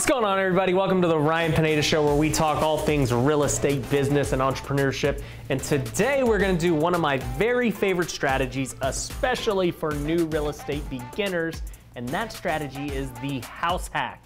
What's going on, everybody? Welcome to the Ryan Pineda Show, where we talk all things real estate, business, and entrepreneurship. And today we're going to do one of my very favorite strategies, especially for new real estate beginners, and that strategy is the house hack.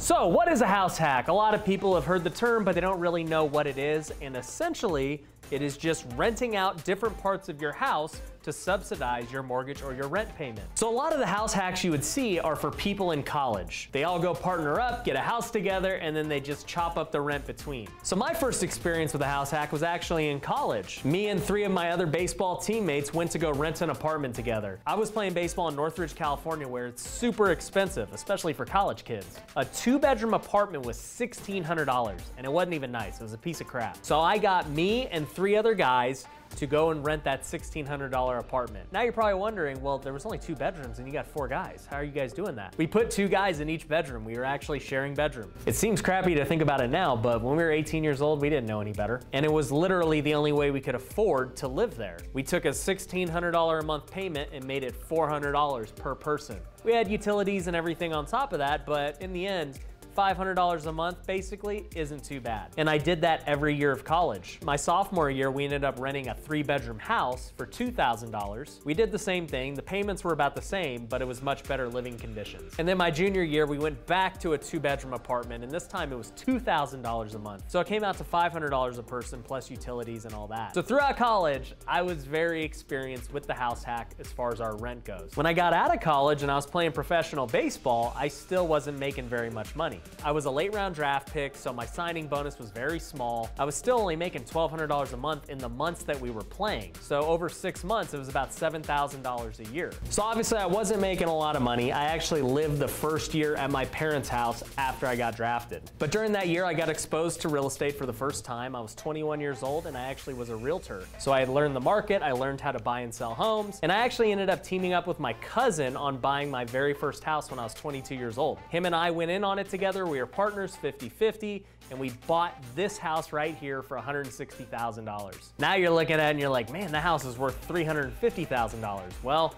So what is a house hack? A lot of people have heard the term, but they don't really know what it is. And essentially, it is just renting out different parts of your house to subsidize your mortgage or your rent payment. So a lot of the house hacks you would see are for people in college. They all go partner up, get a house together, and then they just chop up the rent between. So my first experience with a house hack was actually in college. Me and three of my other baseball teammates went to go rent an apartment together. I was playing baseball in Northridge, California, where it's super expensive, especially for college kids. A two-bedroom apartment was $1,600, and it wasn't even nice. It was a piece of crap. So I got me and three other guys to go and rent that $1,600 apartment. Now you're probably wondering, well, there was only two bedrooms and you got four guys. How are you guys doing that? We put two guys in each bedroom. We were actually sharing bedrooms. It seems crappy to think about it now, but when we were 18 years old, we didn't know any better. And it was literally the only way we could afford to live there. We took a $1,600 a month payment and made it $400 per person. We had utilities and everything on top of that, but in the end, $500 a month basically isn't too bad. And I did that every year of college. My sophomore year, we ended up renting a three-bedroom house for $2,000. We did the same thing. The payments were about the same, but it was much better living conditions. And then my junior year, we went back to a two-bedroom apartment, and this time it was $2,000 a month. So it came out to $500 a person plus utilities and all that. So throughout college, I was very experienced with the house hack as far as our rent goes. When I got out of college and I was playing professional baseball, I still wasn't making very much money. I was a late round draft pick, so my signing bonus was very small. I was still only making $1,200 a month in the months that we were playing. So over 6 months, it was about $7,000 a year. So obviously I wasn't making a lot of money. I actually lived the first year at my parents' house after I got drafted. But during that year, I got exposed to real estate for the first time. I was 21 years old and I actually was a realtor. So I had learned the market, I learned how to buy and sell homes, and I actually ended up teaming up with my cousin on buying my very first house when I was 22 years old. Him and I went in on it together. We were partners 50-50, and we bought this house right here for $160,000. Now you're looking at it and you're like, man, the house is worth $350,000. Well,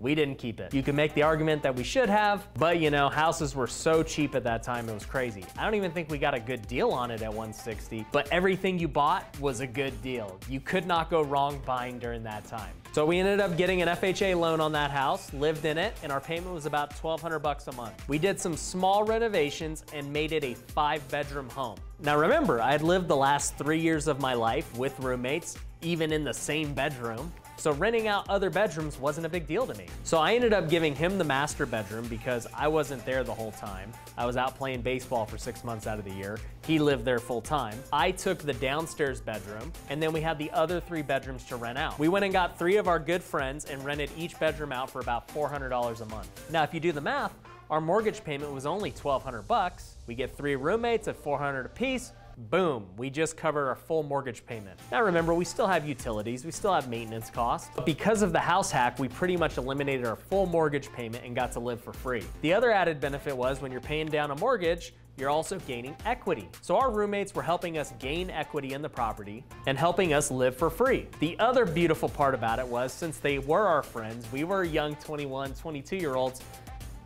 we didn't keep it. You can make the argument that we should have, but you know, houses were so cheap at that time, it was crazy. I don't even think we got a good deal on it at 160, but everything you bought was a good deal. You could not go wrong buying during that time. So we ended up getting an FHA loan on that house, lived in it, and our payment was about $1,200 a month. We did some small renovations and made it a 5-bedroom home. Now remember, I had lived the last 3 years of my life with roommates, even in the same bedroom. So renting out other bedrooms wasn't a big deal to me. So I ended up giving him the master bedroom because I wasn't there the whole time. I was out playing baseball for 6 months out of the year. He lived there full time. I took the downstairs bedroom, and then we had the other three bedrooms to rent out. We went and got three of our good friends and rented each bedroom out for about $400 a month. Now, if you do the math, our mortgage payment was only $1,200. We get three roommates at $400 apiece. Boom, we just covered our full mortgage payment. Now remember, we still have utilities, we still have maintenance costs, but because of the house hack, we pretty much eliminated our full mortgage payment and got to live for free. The other added benefit was when you're paying down a mortgage, you're also gaining equity. So our roommates were helping us gain equity in the property and helping us live for free. The other beautiful part about it was, since they were our friends, we were young 21, 22-year-olds,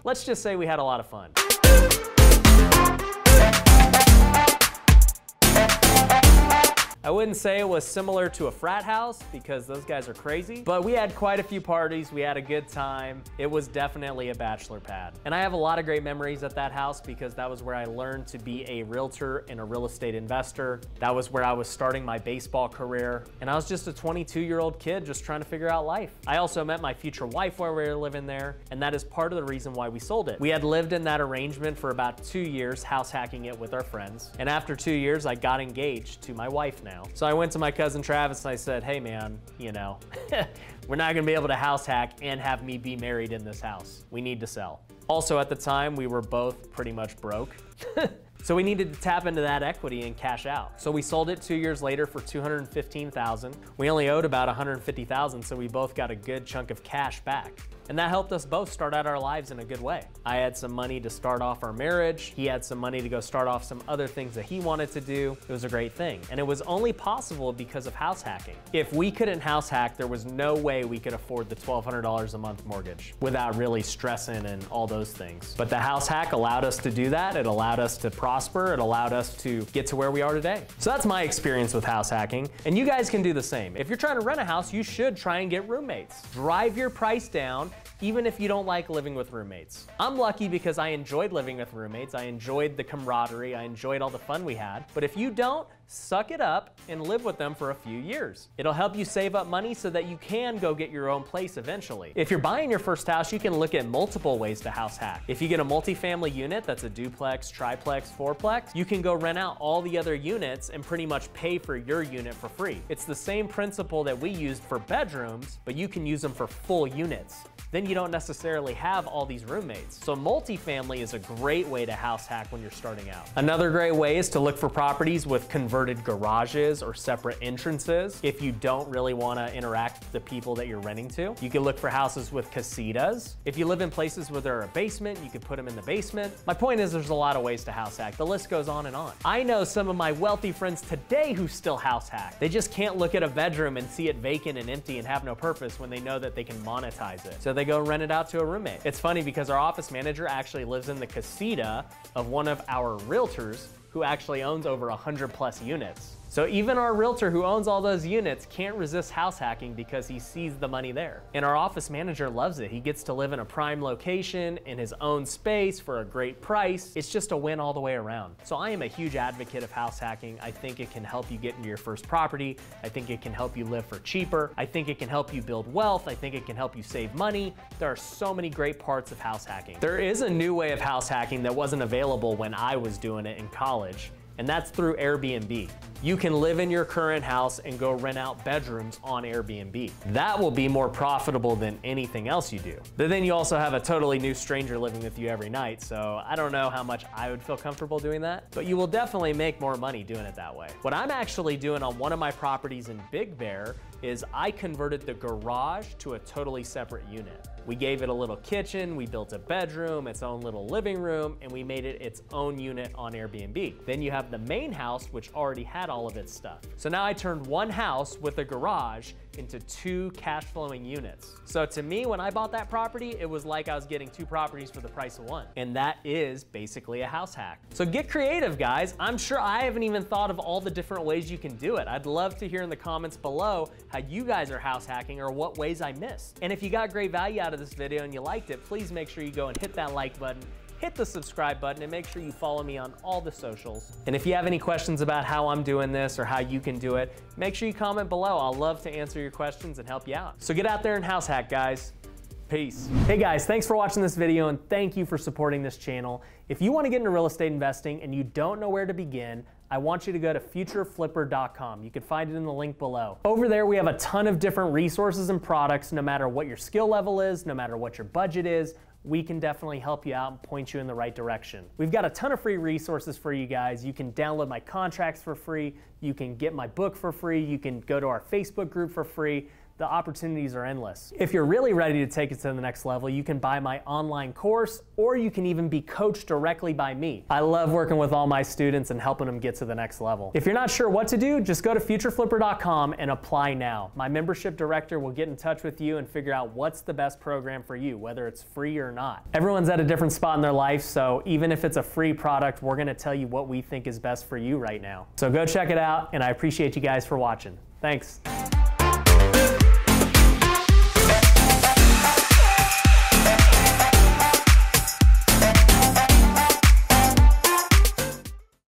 let's just say we had a lot of fun. I wouldn't say it was similar to a frat house because those guys are crazy, but we had quite a few parties, we had a good time. It was definitely a bachelor pad. And I have a lot of great memories at that house because that was where I learned to be a realtor and a real estate investor. That was where I was starting my baseball career. And I was just a 22-year-old kid just trying to figure out life. I also met my future wife while we were living there, and that is part of the reason why we sold it. We had lived in that arrangement for about 2 years, house hacking it with our friends. And after 2 years, I got engaged to my wife now. So I went to my cousin Travis and I said, hey man, you know, we're not gonna be able to house hack and have me be married in this house. We need to sell. Also at the time, we were both pretty much broke. So we needed to tap into that equity and cash out. So we sold it 2 years later for $215,000. We only owed about $150,000, so we both got a good chunk of cash back. And that helped us both start out our lives in a good way. I had some money to start off our marriage. He had some money to go start off some other things that he wanted to do. It was a great thing. And it was only possible because of house hacking. If we couldn't house hack, there was no way we could afford the $1,200 a month mortgage without really stressing and all those things. But the house hack allowed us to do that. It allowed us to prosper. It allowed us to get to where we are today. So that's my experience with house hacking. And you guys can do the same. If you're trying to rent a house, you should try and get roommates. Drive your price down, even if you don't like living with roommates. I'm lucky because I enjoyed living with roommates. I enjoyed the camaraderie. I enjoyed all the fun we had. But if you don't, suck it up and live with them for a few years. It'll help you save up money so that you can go get your own place eventually. If you're buying your first house, you can look at multiple ways to house hack. If you get a multifamily unit that's a duplex, triplex, fourplex, you can go rent out all the other units and pretty much pay for your unit for free. It's the same principle that we used for bedrooms, but you can use them for full units. Then you don't necessarily have all these roommates. So multifamily is a great way to house hack when you're starting out. Another great way is to look for properties with converted garages or separate entrances. If you don't really want to interact with the people that you're renting to, you can look for houses with casitas. If you live in places where there are a basement, you could put them in the basement. My point is there's a lot of ways to house hack. The list goes on and on. I know some of my wealthy friends today who still house hack. They just can't look at a bedroom and see it vacant and empty and have no purpose when they know that they can monetize it. So they go rent it out to a roommate. It's funny because our office manager actually lives in the casita of one of our realtors who actually owns over 100+ units. So even our realtor who owns all those units can't resist house hacking because he sees the money there. And our office manager loves it. He gets to live in a prime location in his own space for a great price. It's just a win all the way around. So I am a huge advocate of house hacking. I think it can help you get into your first property. I think it can help you live for cheaper. I think it can help you build wealth. I think it can help you save money. There are so many great parts of house hacking. There is a new way of house hacking that wasn't available when I was doing it in college, and that's through Airbnb. You can live in your current house and go rent out bedrooms on Airbnb. That will be more profitable than anything else you do. But then you also have a totally new stranger living with you every night, so I don't know how much I would feel comfortable doing that, but you will definitely make more money doing it that way. What I'm actually doing on one of my properties in Big Bear is I converted the garage to a totally separate unit. We gave it a little kitchen, we built a bedroom, its own little living room, and we made it its own unit on Airbnb. Then you have the main house, which already had all of its stuff. So now I turned one house with a garage into two cash flowing units. So to me, when I bought that property, it was like I was getting two properties for the price of one. And that is basically a house hack. So get creative, guys. I'm sure I haven't even thought of all the different ways you can do it. I'd love to hear in the comments below how you guys are house hacking or what ways I missed. And if you got great value out of this video and you liked it, please make sure you go and hit that like button, hit the subscribe button, and make sure you follow me on all the socials. And if you have any questions about how I'm doing this or how you can do it, make sure you comment below. I'll love to answer your questions and help you out. So get out there and house hack, guys. Peace. Hey guys, thanks for watching this video and thank you for supporting this channel. If you want to get into real estate investing and you don't know where to begin, I want you to go to futureflipper.com. You can find it in the link below. Over there, we have a ton of different resources and products, no matter what your skill level is, no matter what your budget is. We can definitely help you out and point you in the right direction. We've got a ton of free resources for you guys. You can download my contracts for free. You can get my book for free. You can go to our Facebook group for free. The opportunities are endless. If you're really ready to take it to the next level, you can buy my online course, or you can even be coached directly by me. I love working with all my students and helping them get to the next level. If you're not sure what to do, just go to futureflipper.com and apply now. My membership director will get in touch with you and figure out what's the best program for you, whether it's free or not. Everyone's at a different spot in their life, so even if it's a free product, we're gonna tell you what we think is best for you right now. So go check it out, and I appreciate you guys for watching. Thanks.